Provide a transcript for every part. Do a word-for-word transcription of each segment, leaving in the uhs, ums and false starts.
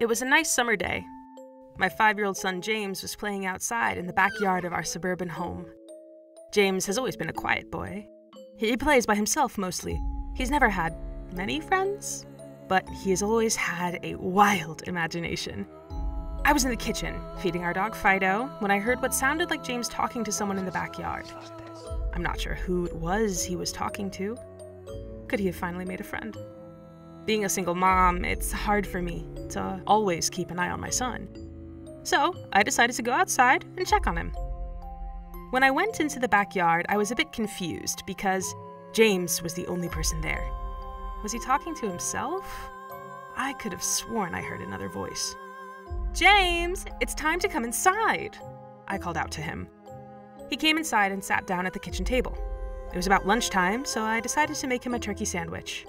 It was a nice summer day. My five-year-old son James was playing outside in the backyard of our suburban home. James has always been a quiet boy. He plays by himself mostly. He's never had many friends, but he has always had a wild imagination. I was in the kitchen, feeding our dog Fido, when I heard what sounded like James talking to someone in the backyard. I'm not sure who it was he was talking to. Could he have finally made a friend? Being a single mom, it's hard for me to always keep an eye on my son. So I decided to go outside and check on him. When I went into the backyard, I was a bit confused because James was the only person there. Was he talking to himself? I could have sworn I heard another voice. "James, it's time to come inside," I called out to him. He came inside and sat down at the kitchen table. It was about lunchtime, so I decided to make him a turkey sandwich.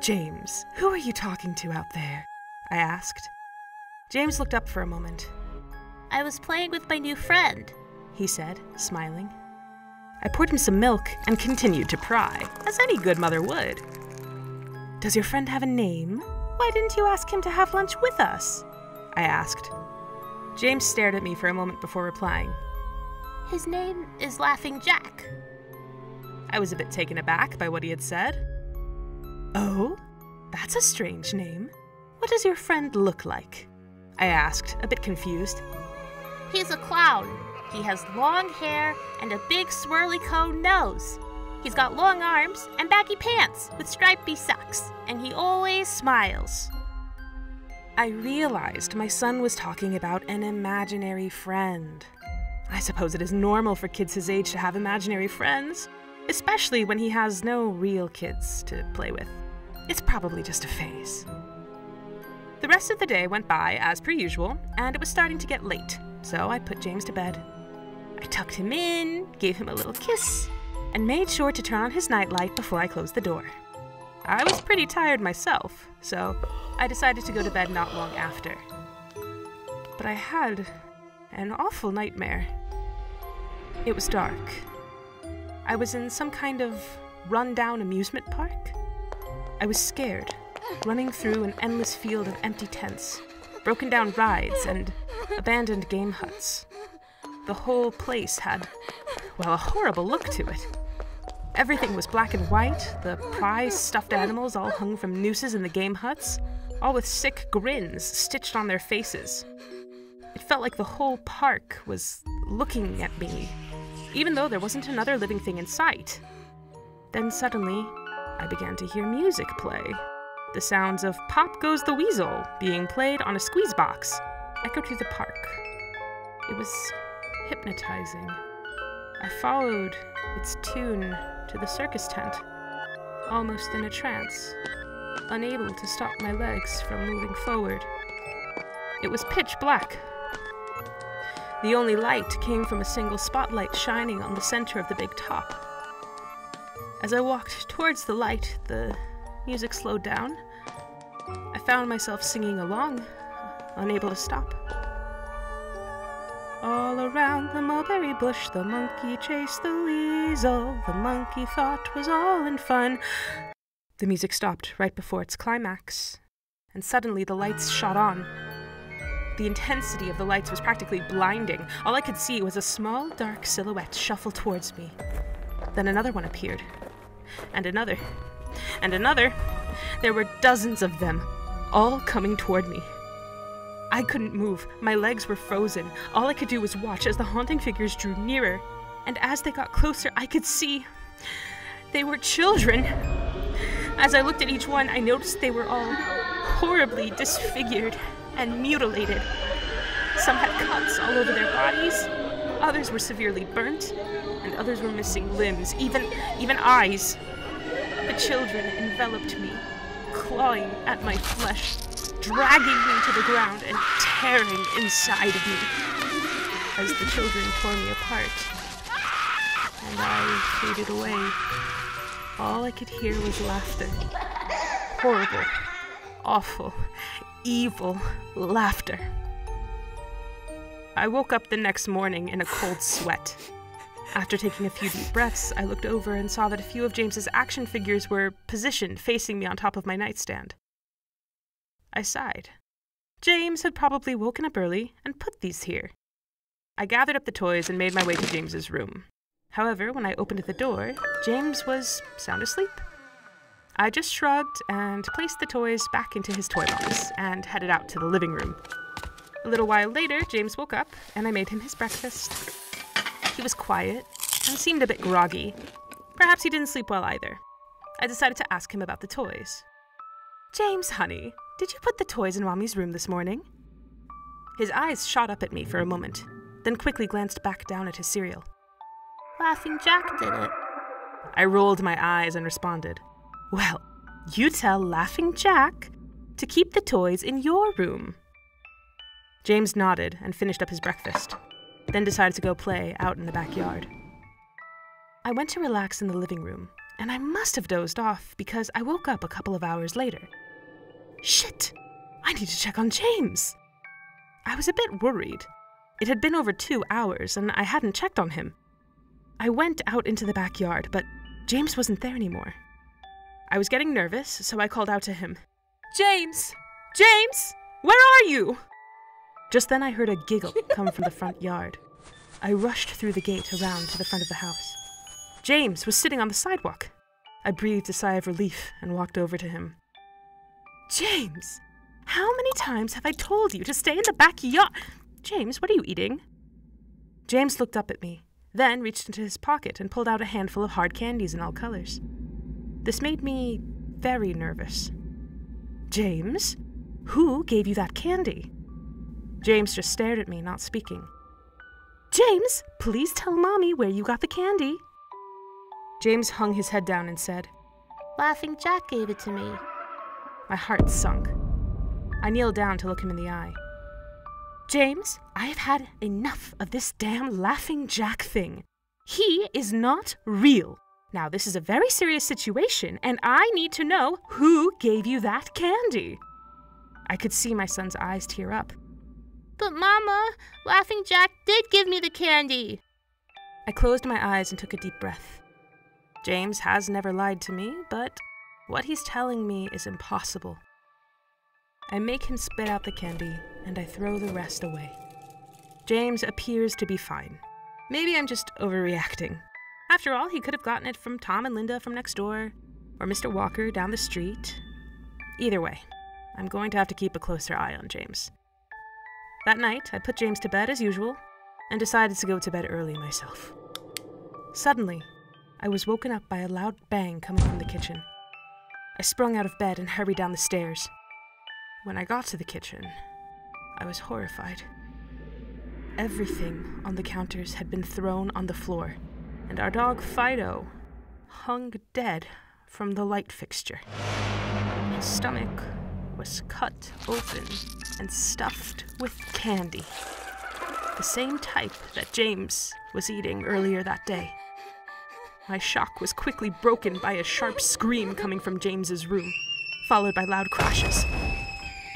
"James, who are you talking to out there?" I asked. James looked up for a moment. "I was playing with my new friend," he said, smiling. I poured him some milk and continued to pry, as any good mother would. "Does your friend have a name? Why didn't you ask him to have lunch with us?" I asked. James stared at me for a moment before replying. "His name is Laughing Jack." I was a bit taken aback by what he had said. "Oh, that's a strange name. What does your friend look like?" I asked, a bit confused. "He's a clown. He has long hair and a big swirly cone nose. He's got long arms and baggy pants with stripy socks, and he always smiles." I realized my son was talking about an imaginary friend. I suppose it is normal for kids his age to have imaginary friends, especially when he has no real kids to play with. It's probably just a phase. The rest of the day went by as per usual, and it was starting to get late, so I put James to bed. I tucked him in, gave him a little kiss, and made sure to turn on his nightlight before I closed the door. I was pretty tired myself, so I decided to go to bed not long after. But I had an awful nightmare. It was dark. I was in some kind of run-down amusement park. I was scared, running through an endless field of empty tents, broken-down rides, and abandoned game huts. The whole place had, well, a horrible look to it. Everything was black and white, the prize stuffed animals all hung from nooses in the game huts, all with sick grins stitched on their faces. It felt like the whole park was looking at me, even though there wasn't another living thing in sight. Then suddenly, I began to hear music play. The sounds of "Pop Goes the Weasel" being played on a squeeze box echoed through the park. It was hypnotizing. I followed its tune to the circus tent, almost in a trance, unable to stop my legs from moving forward. It was pitch black. The only light came from a single spotlight shining on the center of the big top. As I walked towards the light, the music slowed down. I found myself singing along, unable to stop. All around the mulberry bush, the monkey chased the weasel. The monkey thought 'twas all in fun. The music stopped right before its climax, and suddenly the lights shot on. The intensity of the lights was practically blinding. All I could see was a small, dark silhouette shuffle towards me. Then another one appeared. And another. And another. There were dozens of them, all coming toward me. I couldn't move. My legs were frozen. All I could do was watch as the haunting figures drew nearer. And as they got closer, I could see they were children. As I looked at each one, I noticed they were all horribly disfigured and mutilated. Some had cuts all over their bodies, others were severely burnt, and others were missing limbs, even, even eyes. The children enveloped me, clawing at my flesh, dragging me to the ground and tearing inside of me as the children tore me apart. And I faded away. All I could hear was laughter. Horrible, awful, evil laughter. I woke up the next morning in a cold sweat. After taking a few deep breaths, I looked over and saw that a few of James's action figures were positioned facing me on top of my nightstand. I sighed, James had probably woken up early and put these here. I gathered up the toys and made my way to James's room. However, when I opened the door, James was sound asleep. I just shrugged and placed the toys back into his toy box and headed out to the living room. A little while later, James woke up and I made him his breakfast. He was quiet and seemed a bit groggy. Perhaps he didn't sleep well either. I decided to ask him about the toys. "James, honey, did you put the toys in Mommy's room this morning?" His eyes shot up at me for a moment, then quickly glanced back down at his cereal. "Laughing Jack did it." I rolled my eyes and responded, "Well, you tell Laughing Jack to keep the toys in your room." James nodded and finished up his breakfast, then decided to go play out in the backyard. I went to relax in the living room, and I must have dozed off because I woke up a couple of hours later. Shit! I need to check on James! I was a bit worried. It had been over two hours, and I hadn't checked on him. I went out into the backyard, but James wasn't there anymore. I was getting nervous, so I called out to him. "James! James! Where are you?" Just then I heard a giggle come from the front yard. I rushed through the gate around to the front of the house. James was sitting on the sidewalk. I breathed a sigh of relief and walked over to him. "James, how many times have I told you to stay in the backyard? James, what are you eating?" James looked up at me, then reached into his pocket and pulled out a handful of hard candies in all colors. This made me very nervous. "James, who gave you that candy?" James just stared at me, not speaking. "James, please tell Mommy where you got the candy." James hung his head down and said, "Laughing Jack gave it to me." My heart sunk. I kneeled down to look him in the eye. "James, I have had enough of this damn Laughing Jack thing. He is not real. Now, this is a very serious situation, and I need to know who gave you that candy." I could see my son's eyes tear up. "But Mama, Laughing Jack did give me the candy." I closed my eyes and took a deep breath. James has never lied to me, but what he's telling me is impossible. I make him spit out the candy, and I throw the rest away. James appears to be fine. Maybe I'm just overreacting. After all, he could have gotten it from Tom and Linda from next door, or Mister Walker down the street. Either way, I'm going to have to keep a closer eye on James. That night, I put James to bed as usual, and decided to go to bed early myself. Suddenly, I was woken up by a loud bang coming from the kitchen. I sprung out of bed and hurried down the stairs. When I got to the kitchen, I was horrified. Everything on the counters had been thrown on the floor, and our dog Fido hung dead from the light fixture. His stomach was cut open and stuffed with candy, the same type that James was eating earlier that day. My shock was quickly broken by a sharp scream coming from James's room, followed by loud crashes.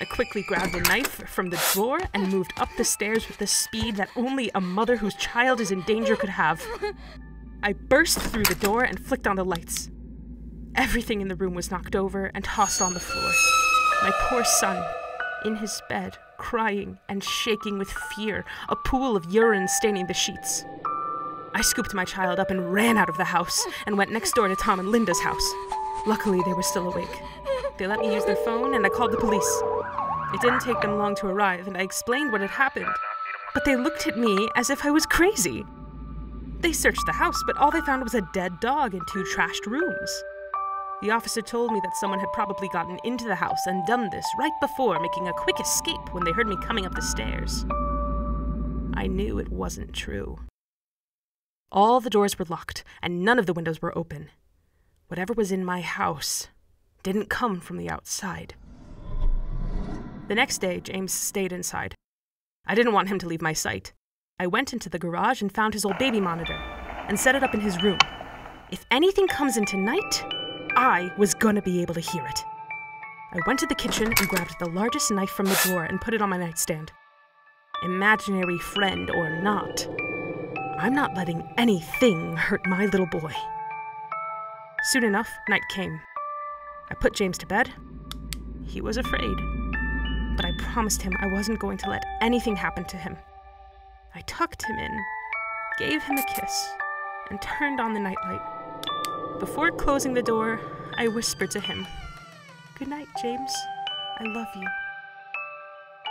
I quickly grabbed a knife from the drawer and moved up the stairs with the speed that only a mother whose child is in danger could have. I burst through the door and flicked on the lights. Everything in the room was knocked over and tossed on the floor. My poor son, in his bed, crying and shaking with fear, a pool of urine staining the sheets. I scooped my child up and ran out of the house and went next door to Tom and Linda's house. Luckily, they were still awake. They let me use their phone, and I called the police. It didn't take them long to arrive, and I explained what had happened, but they looked at me as if I was crazy. They searched the house, but all they found was a dead dog and two trashed rooms. The officer told me that someone had probably gotten into the house and done this right before making a quick escape when they heard me coming up the stairs. I knew it wasn't true. All the doors were locked, and none of the windows were open. Whatever was in my house didn't come from the outside. The next day, James stayed inside. I didn't want him to leave my sight. I went into the garage and found his old baby monitor and set it up in his room. If anything comes in tonight, I was gonna be able to hear it. I went to the kitchen and grabbed the largest knife from the drawer and put it on my nightstand. Imaginary friend or not, I'm not letting anything hurt my little boy. Soon enough, night came. I put James to bed. He was afraid. but I promised him I wasn't going to let anything happen to him. I tucked him in, gave him a kiss, and turned on the nightlight. Before closing the door, I whispered to him, "Good night, James. I love you."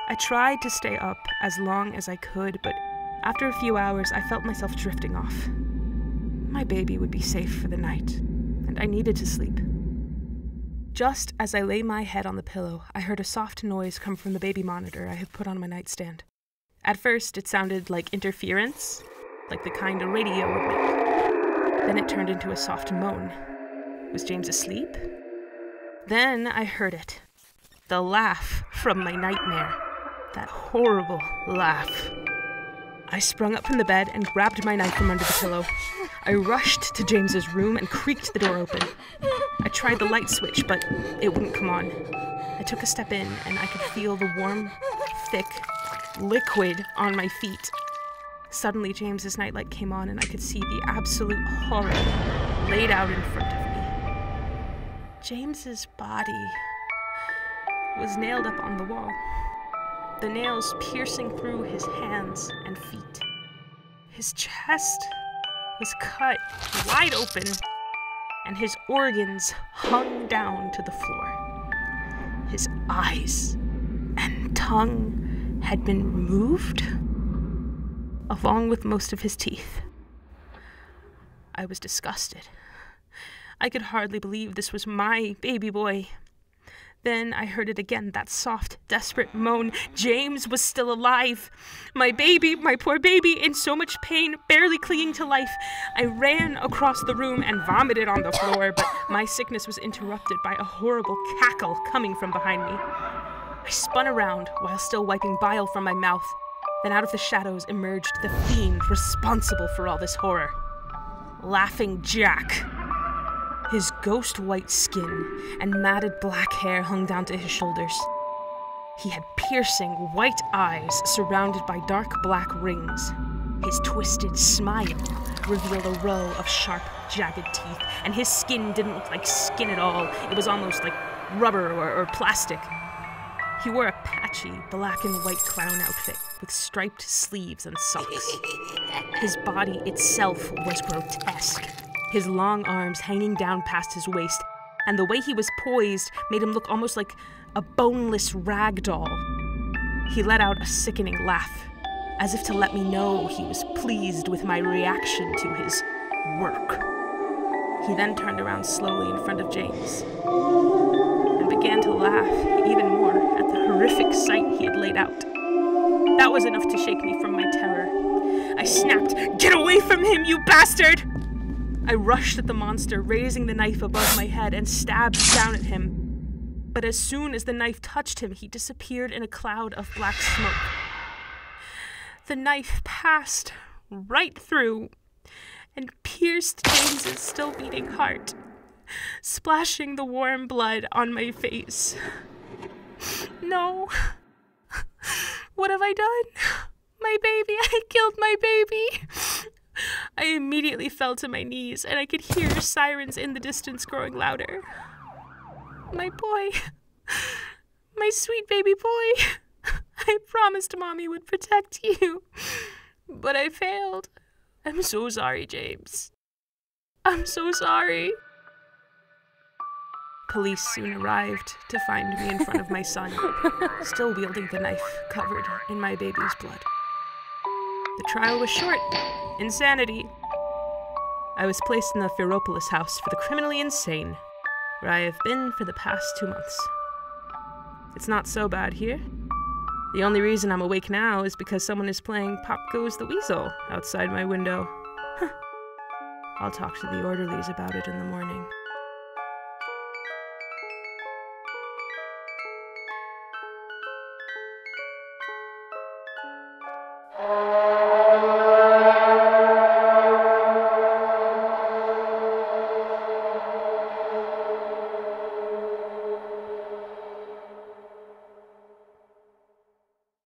I tried to stay up as long as I could, but after a few hours, I felt myself drifting off. My baby would be safe for the night, and I needed to sleep. Just as I lay my head on the pillow, I heard a soft noise come from the baby monitor I had put on my nightstand. At first, it sounded like interference, like the kind a radio would make. Then it turned into a soft moan. Was James asleep? Then I heard it. The laugh from my nightmare. That horrible laugh. I sprung up from the bed and grabbed my knife from under the pillow. I rushed to James's room and creaked the door open. I tried the light switch, but it wouldn't come on. I took a step in, and I could feel the warm, thick liquid on my feet. Suddenly, James's nightlight came on, and I could see the absolute horror laid out in front of me. James's body was nailed up on the wall, the nails piercing through his hands and feet. His chest was cut wide open, and his organs hung down to the floor. His eyes and tongue had been removed, along with most of his teeth. I was disgusted. I could hardly believe this was my baby boy. Then I heard it again, that soft, desperate moan. James was still alive. My baby, my poor baby, in so much pain, barely clinging to life. I ran across the room and vomited on the floor, but my sickness was interrupted by a horrible cackle coming from behind me. I spun around while still wiping bile from my mouth. Then out of the shadows emerged the fiend responsible for all this horror. Laughing Jack. His ghost-white skin and matted black hair hung down to his shoulders. He had piercing white eyes surrounded by dark black rings. His twisted smile revealed a row of sharp, jagged teeth, and his skin didn't look like skin at all. It was almost like rubber or, or plastic. He wore a patchy black and white clown outfit with striped sleeves and socks. His body itself was grotesque. His long arms hanging down past his waist, and the way he was poised made him look almost like a boneless rag doll. He let out a sickening laugh, as if to let me know he was pleased with my reaction to his work. He then turned around slowly in front of James, and began to laugh even more at the horrific sight he had laid out. That was enough to shake me from my terror. I snapped, "Get away from him, you bastard!" I rushed at the monster, raising the knife above my head and stabbed down at him. But as soon as the knife touched him, he disappeared in a cloud of black smoke. The knife passed right through and pierced James's still beating heart, splashing the warm blood on my face. No. What have I done? My baby, I killed my baby. I immediately fell to my knees, and I could hear sirens in the distance growing louder. My boy. My sweet baby boy. I promised Mommy would protect you. But I failed. I'm so sorry, James. I'm so sorry. Police soon arrived to find me in front of my son, still wielding the knife covered in my baby's blood. The trial was short. Insanity. I was placed in the Ferropolis house for the criminally insane, where I have been for the past two months. It's not so bad here. The only reason I'm awake now is because someone is playing Pop Goes the Weasel outside my window. Huh. I'll talk to the orderlies about it in the morning.